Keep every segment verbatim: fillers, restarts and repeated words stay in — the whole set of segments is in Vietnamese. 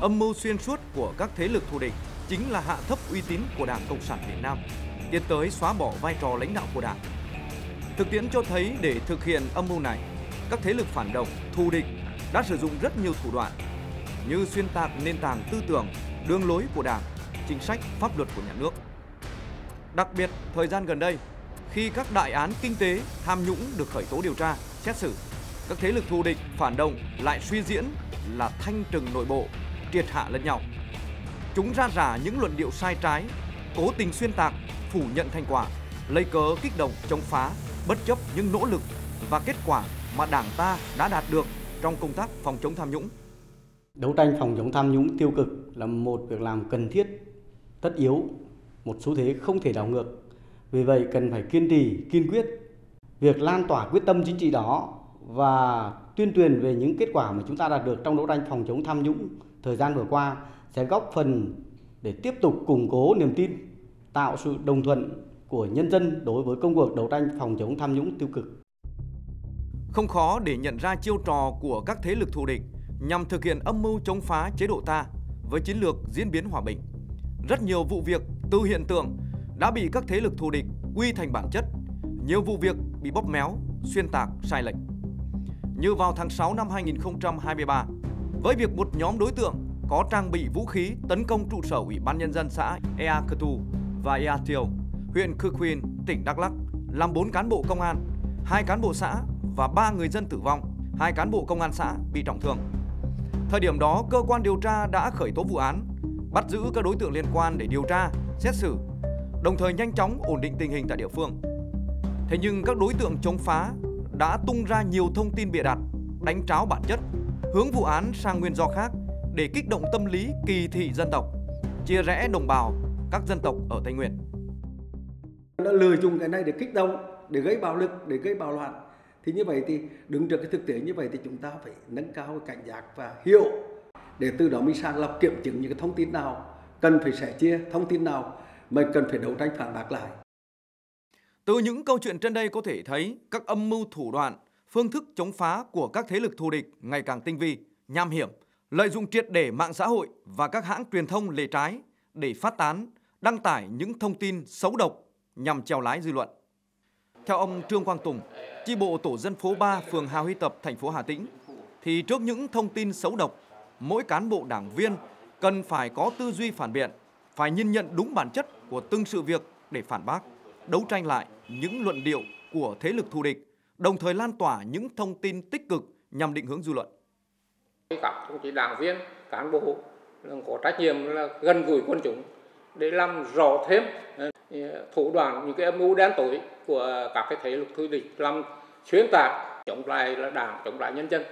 Âm mưu xuyên suốt của các thế lực thù địch chính là hạ thấp uy tín của Đảng Cộng sản Việt Nam, tiến tới xóa bỏ vai trò lãnh đạo của Đảng. Thực tiễn cho thấy để thực hiện âm mưu này, các thế lực phản động, thù địch đã sử dụng rất nhiều thủ đoạn như xuyên tạc nền tảng tư tưởng, đường lối của Đảng, chính sách, pháp luật của nhà nước. Đặc biệt, thời gian gần đây, khi các đại án kinh tế, tham nhũng được khởi tố điều tra, xét xử, các thế lực thù địch, phản động lại suy diễn là thanh trừng nội bộ, triệt hạ lẫn nhau. Chúng ra rả những luận điệu sai trái, cố tình xuyên tạc, phủ nhận thành quả, lấy cớ kích động chống phá, bất chấp những nỗ lực và kết quả mà Đảng ta đã đạt được trong công tác phòng chống tham nhũng. Đấu tranh phòng chống tham nhũng tiêu cực là một việc làm cần thiết, tất yếu, một xu thế không thể đảo ngược. Vì vậy cần phải kiên trì, kiên quyết. Việc lan tỏa quyết tâm chính trị đó và tuyên truyền về những kết quả mà chúng ta đạt được trong đấu tranh phòng chống tham nhũng thời gian vừa qua sẽ góp phần để tiếp tục củng cố niềm tin, tạo sự đồng thuận của nhân dân đối với công cuộc đấu tranh phòng chống tham nhũng tiêu cực. Không khó để nhận ra chiêu trò của các thế lực thù địch nhằm thực hiện âm mưu chống phá chế độ ta với chiến lược diễn biến hòa bình. Rất nhiều vụ việc từ hiện tượng đã bị các thế lực thù địch quy thành bản chất, nhiều vụ việc bị bóp méo, xuyên tạc, sai lệch. Như vào tháng sáu năm hai nghìn không trăm hai mươi ba, với việc một nhóm đối tượng có trang bị vũ khí tấn công trụ sở Ủy ban Nhân dân xã Ea Cơ Tu và Ea Tiêu, huyện Cư Quyên, tỉnh Đắk Lắk, làm bốn cán bộ công an, hai cán bộ xã và ba người dân tử vong, hai cán bộ công an xã bị trọng thương. Thời điểm đó, cơ quan điều tra đã khởi tố vụ án, bắt giữ các đối tượng liên quan để điều tra, xét xử, đồng thời nhanh chóng ổn định tình hình tại địa phương. Thế nhưng các đối tượng chống phá đã tung ra nhiều thông tin bịa đặt, đánh tráo bản chất, hướng vụ án sang nguyên do khác để kích động tâm lý kỳ thị dân tộc, chia rẽ đồng bào các dân tộc ở Tây Nguyên. Đã lợi dụng cái này để kích động, để gây bạo lực, để gây bạo loạn. Thì như vậy thì đứng trước cái thực tế như vậy thì chúng ta phải nâng cao cảnh giác và hiểu, để từ đó mình sàng lọc kiểm chứng những cái thông tin nào cần phải sẻ chia, thông tin nào mình cần phải đấu tranh phản bác lại. Từ những câu chuyện trên đây có thể thấy các âm mưu thủ đoạn, phương thức chống phá của các thế lực thù địch ngày càng tinh vi, nham hiểm, lợi dụng triệt để mạng xã hội và các hãng truyền thông lề trái để phát tán, đăng tải những thông tin xấu độc nhằm chèo lái dư luận. Theo ông Trương Quang Tùng, chi bộ tổ dân phố ba phường Hà Huy Tập, thành phố Hà Tĩnh, thì trước những thông tin xấu độc, mỗi cán bộ đảng viên cần phải có tư duy phản biện, phải nhìn nhận đúng bản chất của từng sự việc để phản bác, đấu tranh lại những luận điệu của thế lực thù địch, đồng thời lan tỏa những thông tin tích cực nhằm định hướng dư luận. Các đồng chí đảng viên, cán bộ có trách nhiệm là gần gũi quần chúng để làm rõ thêm thủ đoạn những cái âm mưu đen tối của các cái thế lực thù địch làm xuyên tạc chống lại là Đảng, chống lại nhân dân.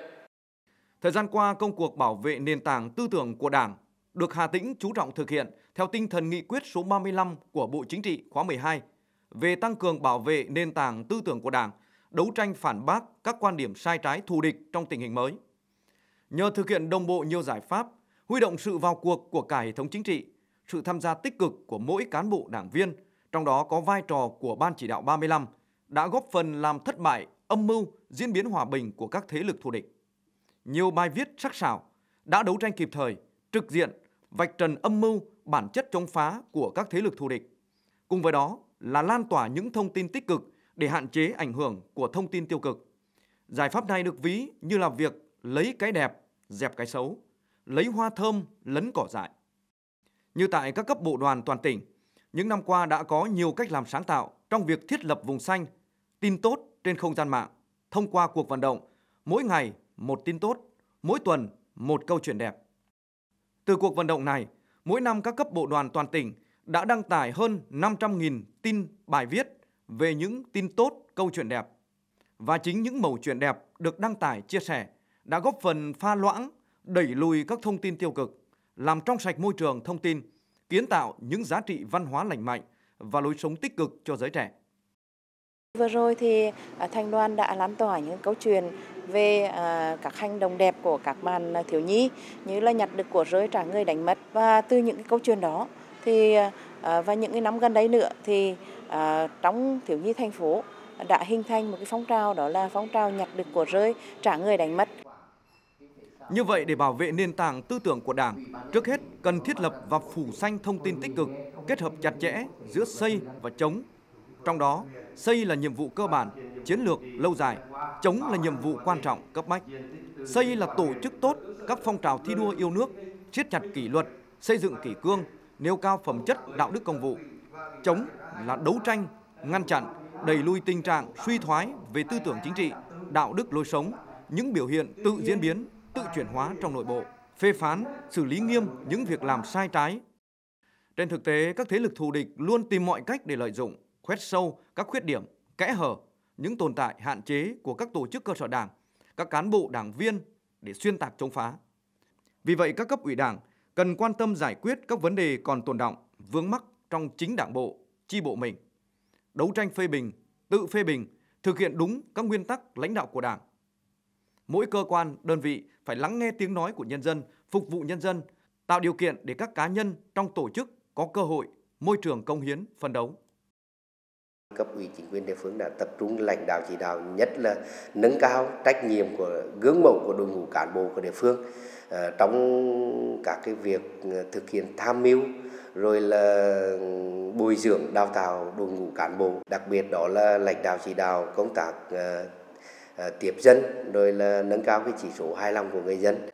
Thời gian qua, công cuộc bảo vệ nền tảng tư tưởng của Đảng được Hà Tĩnh chú trọng thực hiện theo tinh thần nghị quyết số ba mươi lăm của Bộ Chính trị khóa mười hai về tăng cường bảo vệ nền tảng tư tưởng của Đảng, đấu tranh phản bác các quan điểm sai trái thù địch trong tình hình mới. Nhờ thực hiện đồng bộ nhiều giải pháp, huy động sự vào cuộc của cả hệ thống chính trị, sự tham gia tích cực của mỗi cán bộ đảng viên, trong đó có vai trò của Ban chỉ đạo ba mươi lăm, đã góp phần làm thất bại âm mưu diễn biến hòa bình của các thế lực thù địch. Nhiều bài viết sắc sảo đã đấu tranh kịp thời, trực diện, vạch trần âm mưu, bản chất chống phá của các thế lực thù địch. Cùng với đó là lan tỏa những thông tin tích cực để hạn chế ảnh hưởng của thông tin tiêu cực. Giải pháp này được ví như là việc lấy cái đẹp, dẹp cái xấu, lấy hoa thơm, lấn cỏ dại. Như tại các cấp bộ đoàn toàn tỉnh, những năm qua đã có nhiều cách làm sáng tạo trong việc thiết lập vùng xanh, tin tốt trên không gian mạng, thông qua cuộc vận động, mỗi ngày một tin tốt, mỗi tuần một câu chuyện đẹp. Từ cuộc vận động này, mỗi năm các cấp bộ đoàn toàn tỉnh đã đăng tải hơn năm trăm nghìn tin bài viết về những tin tốt, câu chuyện đẹp. Và chính những mẩu chuyện đẹp được đăng tải chia sẻ đã góp phần pha loãng, đẩy lùi các thông tin tiêu cực, làm trong sạch môi trường thông tin, kiến tạo những giá trị văn hóa lành mạnh và lối sống tích cực cho giới trẻ. Vừa rồi thì Thành đoàn đã lan tỏa những câu chuyện về các hành động đẹp của các bạn thiếu nhi, như là nhặt được của rơi trả người đánh mất. Và từ những cái câu chuyện đó thì và những cái năm gần đây nữa thì trong thiếu nhi thành phố đã hình thành một cái phong trào, đó là phong trào nhặt được của rơi trả người đánh mất. Như vậy, để bảo vệ nền tảng tư tưởng của Đảng, trước hết cần thiết lập và phủ xanh thông tin tích cực, kết hợp chặt chẽ giữa xây và chống. Trong đó, xây là nhiệm vụ cơ bản, chiến lược lâu dài, chống là nhiệm vụ quan trọng, cấp bách. Xây là tổ chức tốt các phong trào thi đua yêu nước, siết chặt kỷ luật, xây dựng kỷ cương, nêu cao phẩm chất đạo đức công vụ. Chống là đấu tranh, ngăn chặn, đẩy lùi tình trạng suy thoái về tư tưởng chính trị, đạo đức lối sống, những biểu hiện tự diễn biến, tự chuyển hóa trong nội bộ, phê phán, xử lý nghiêm những việc làm sai trái. Trên thực tế, các thế lực thù địch luôn tìm mọi cách để lợi dụng, khoét sâu các khuyết điểm, kẽ hở, những tồn tại hạn chế của các tổ chức cơ sở đảng, các cán bộ đảng viên để xuyên tạc chống phá. Vì vậy, các cấp ủy đảng cần quan tâm giải quyết các vấn đề còn tồn đọng, vướng mắc trong chính đảng bộ, chi bộ mình. Đấu tranh phê bình, tự phê bình, thực hiện đúng các nguyên tắc lãnh đạo của Đảng. Mỗi cơ quan, đơn vị phải lắng nghe tiếng nói của nhân dân, phục vụ nhân dân, tạo điều kiện để các cá nhân trong tổ chức có cơ hội, môi trường công hiến, phấn đấu. Cấp ủy chính quyền địa phương đã tập trung lãnh đạo chỉ đạo, nhất là nâng cao trách nhiệm của gương mẫu của đội ngũ cán bộ của địa phương à, trong các cái việc thực hiện tham mưu, rồi là bồi dưỡng đào tạo đội ngũ cán bộ, đặc biệt đó là lãnh đạo chỉ đạo công tác à, à, tiếp dân, rồi là nâng cao cái chỉ số hài lòng của người dân.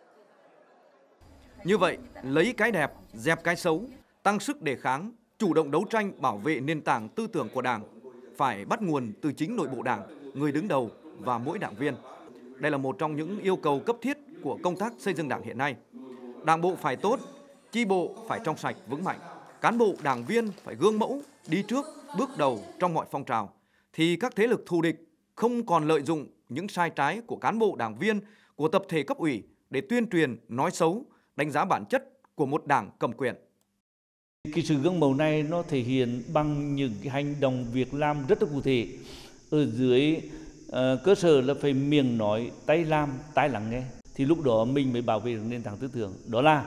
Như vậy, lấy cái đẹp, dẹp cái xấu, tăng sức đề kháng, chủ động đấu tranh bảo vệ nền tảng tư tưởng của Đảng phải bắt nguồn từ chính nội bộ Đảng, người đứng đầu và mỗi đảng viên. Đây là một trong những yêu cầu cấp thiết của công tác xây dựng Đảng hiện nay. Đảng bộ phải tốt, chi bộ phải trong sạch vững mạnh, cán bộ đảng viên phải gương mẫu, đi trước, bước đầu trong mọi phong trào, thì các thế lực thù địch không còn lợi dụng những sai trái của cán bộ đảng viên, của tập thể cấp ủy để tuyên truyền, nói xấu, đánh giá bản chất của một đảng cầm quyền. Cái sự gương mẫu này nó thể hiện bằng những cái hành động việc làm rất là cụ thể. Ở dưới uh, cơ sở là phải miệng nói, tay làm, tay lắng nghe. Thì lúc đó mình mới bảo vệ được nền tảng tư tưởng. Đó là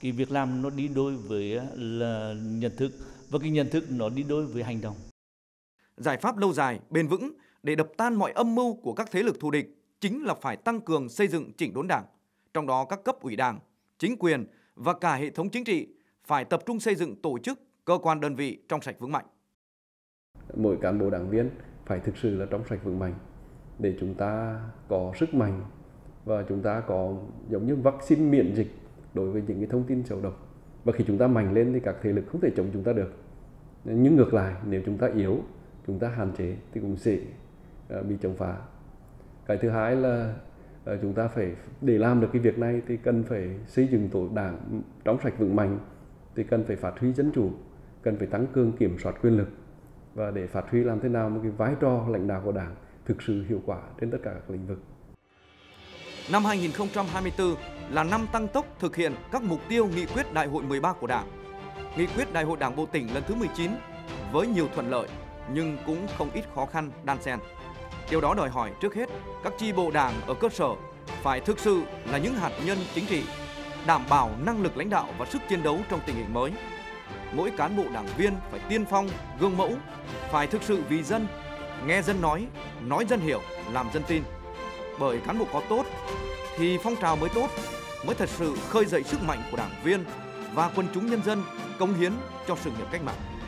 cái việc làm nó đi đôi với là nhận thức, và cái nhận thức nó đi đôi với hành động. Giải pháp lâu dài, bền vững để đập tan mọi âm mưu của các thế lực thù địch chính là phải tăng cường xây dựng chỉnh đốn Đảng. Trong đó các cấp ủy Đảng, chính quyền và cả hệ thống chính trị phải tập trung xây dựng tổ chức, cơ quan đơn vị trong sạch vững mạnh. Mỗi cán bộ đảng viên phải thực sự là trong sạch vững mạnh để chúng ta có sức mạnh và chúng ta có giống như vaccine miễn dịch đối với những cái thông tin xấu độc. Và khi chúng ta mạnh lên thì các thế lực không thể chống chúng ta được. Nhưng ngược lại, nếu chúng ta yếu, chúng ta hạn chế thì cũng sẽ bị chống phá. Cái thứ hai là chúng ta phải, để làm được cái việc này thì cần phải xây dựng tổ đảng trong sạch vững mạnh, thì cần phải phát huy dân chủ, cần phải tăng cường kiểm soát quyền lực và để phát huy làm thế nào một cái vai trò lãnh đạo của Đảng thực sự hiệu quả trên tất cả các lĩnh vực. Năm hai nghìn không trăm hai mươi tư là năm tăng tốc thực hiện các mục tiêu nghị quyết Đại hội mười ba của Đảng. Nghị quyết Đại hội Đảng bộ tỉnh lần thứ mười chín với nhiều thuận lợi nhưng cũng không ít khó khăn đan xen. Điều đó đòi hỏi trước hết các chi bộ Đảng ở cơ sở phải thực sự là những hạt nhân chính trị, đảm bảo năng lực lãnh đạo và sức chiến đấu trong tình hình mới. Mỗi cán bộ đảng viên phải tiên phong, gương mẫu, phải thực sự vì dân, nghe dân nói, nói dân hiểu, làm dân tin. Bởi cán bộ có tốt thì phong trào mới tốt, mới thật sự khơi dậy sức mạnh của đảng viên và quần chúng nhân dân cống hiến cho sự nghiệp cách mạng.